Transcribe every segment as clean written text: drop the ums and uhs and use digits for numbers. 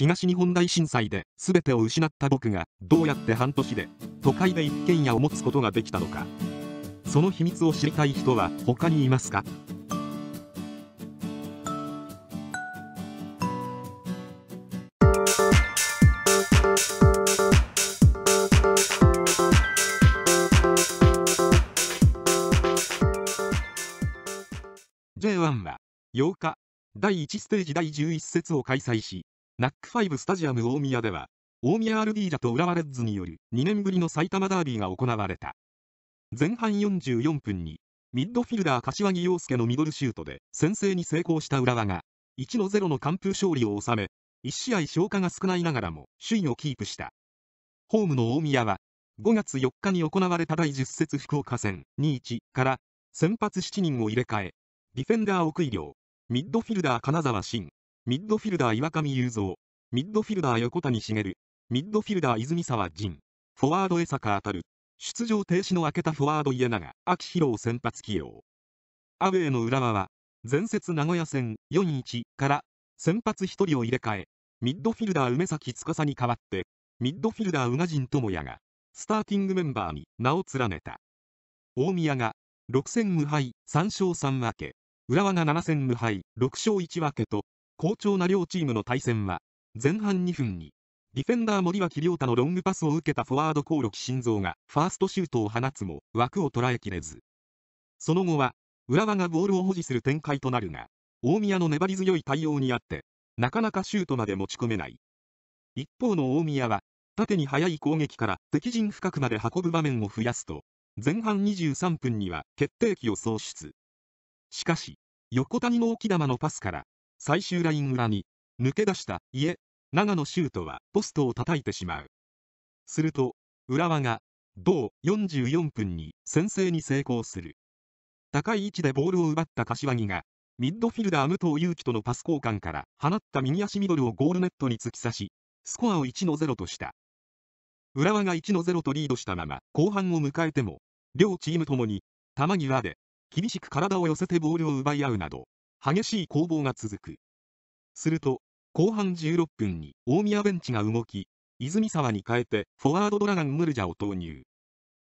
東日本大震災で全てを失った僕がどうやって半年で都会で一軒家を持つことができたのか、その秘密を知りたい人は他にいますか？J1 は8日、第1ステージ第11節を開催し、NAC5 スタジアム大宮では、大宮アルディージャと浦和レッズによる2年ぶりの埼玉ダービーが行われた。前半44分に、ミッドフィルダー柏木陽介のミドルシュートで先制に成功した浦和が、1-0 の完封勝利を収め、1試合消化が少ないながらも首位をキープした。ホームの大宮は、5月4日に行われた第10節福岡戦 2-1 から、先発7人を入れ替え、ディフェンダー奥井亮、ミッドフィルダー金沢慎、ミッドフィルダー岩上雄三、ミッドフィルダー横谷茂、ミッドフィルダー泉沢仁、フォワード江坂渉、出場停止の明けたフォワード家永、秋広を先発起用。アウェーの浦和は、前節名古屋戦 4-1 から、先発1人を入れ替え、ミッドフィルダー梅崎司に代わって、ミッドフィルダー宇賀神智也が、スターティングメンバーに名を連ねた。大宮が、6戦無敗、3勝3分け。浦和が7戦無敗、6勝1分けと、好調な両チームの対戦は、前半2分に、ディフェンダー森脇亮太のロングパスを受けたフォワード興梠慎三がファーストシュートを放つも枠を捉えきれず。その後は、浦和がボールを保持する展開となるが、大宮の粘り強い対応にあって、なかなかシュートまで持ち込めない。一方の大宮は、縦に速い攻撃から敵陣深くまで運ぶ場面を増やすと、前半23分には決定機を創出。しかし、横谷の置き球のパスから、最終ライン裏に、抜け出した長のシュートはポストを叩いてしまう。すると、浦和が、同44分に先制に成功する。高い位置でボールを奪った柏木が、ミッドフィルダー武藤勇樹とのパス交換から放った右足ミドルをゴールネットに突き刺し、スコアを 1-0 とした。浦和が 1-0 とリードしたまま、後半を迎えても、両チームともに、球際で、厳しく体を寄せてボールを奪い合うなど、激しい攻防が続く。すると、後半16分に大宮ベンチが動き、泉沢に変えてフォワードドラガンムルジャを投入。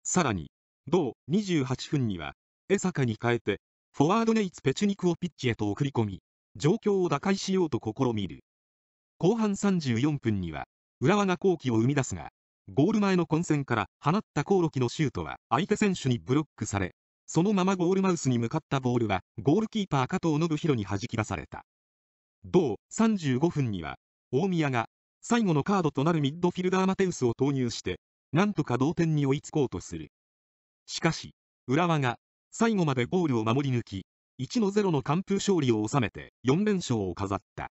さらに、同28分には、江坂に変えて、フォワードネイツ・ペチュニクをピッチへと送り込み、状況を打開しようと試みる。後半34分には、浦和が好機を生み出すが、ゴール前の混戦から放った興梠のシュートは相手選手にブロックされ、そのままゴールマウスに向かったボールはゴールキーパー加藤信弘に弾き出された。同35分には大宮が最後のカードとなるミッドフィルダーマテウスを投入してなんとか同点に追いつこうとする。しかし浦和が最後までゴールを守り抜き 1-0 の完封勝利を収めて4連勝を飾った。